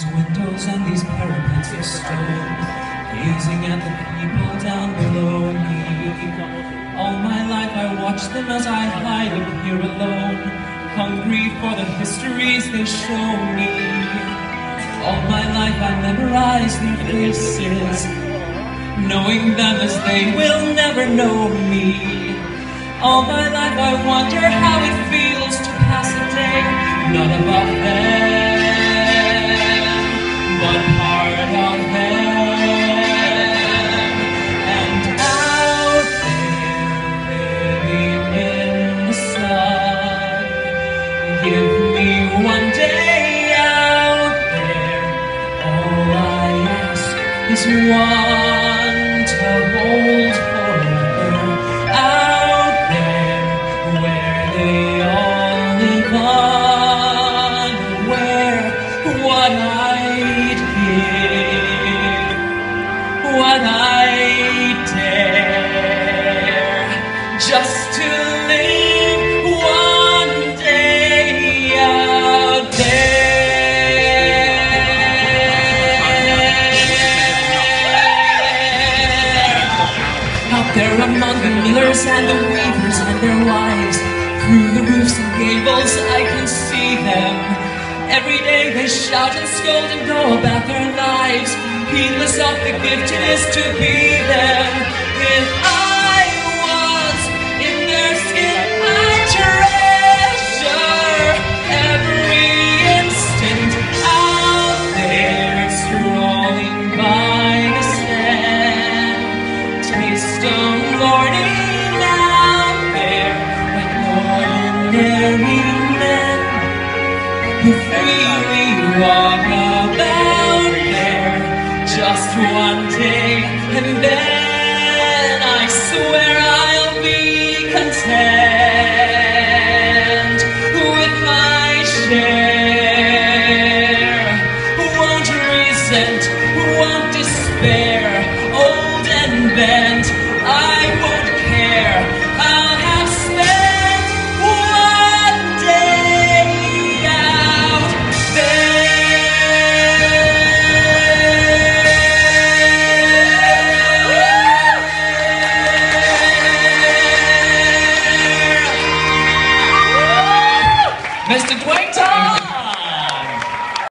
these windows and these parapets of stone, gazing at the people down below me. All my life I watch them as I hide up here alone, hungry for the histories they show me. All my life I memorize their faces, knowing them as they will never know me. All my life I wonder how it feels to pass a day, not above them, but part of them. And out there, living in the sun, give me one day out there. All I ask is one to hold. What I dare, just to live one day out there. Out there among the millers and the weavers and their wives, through the roofs and gables I can see them. Every day they shout and scold and go about their lives, heedless of the gift it is to be them. If I was in their skin, I'd treasure every instant. Out there, strolling by the sand, taste of morning out there, when ordinary men who freely walk about there. Just one day, and then I swear I'll be content with my share. Won't resent, won't despair, old and bent, I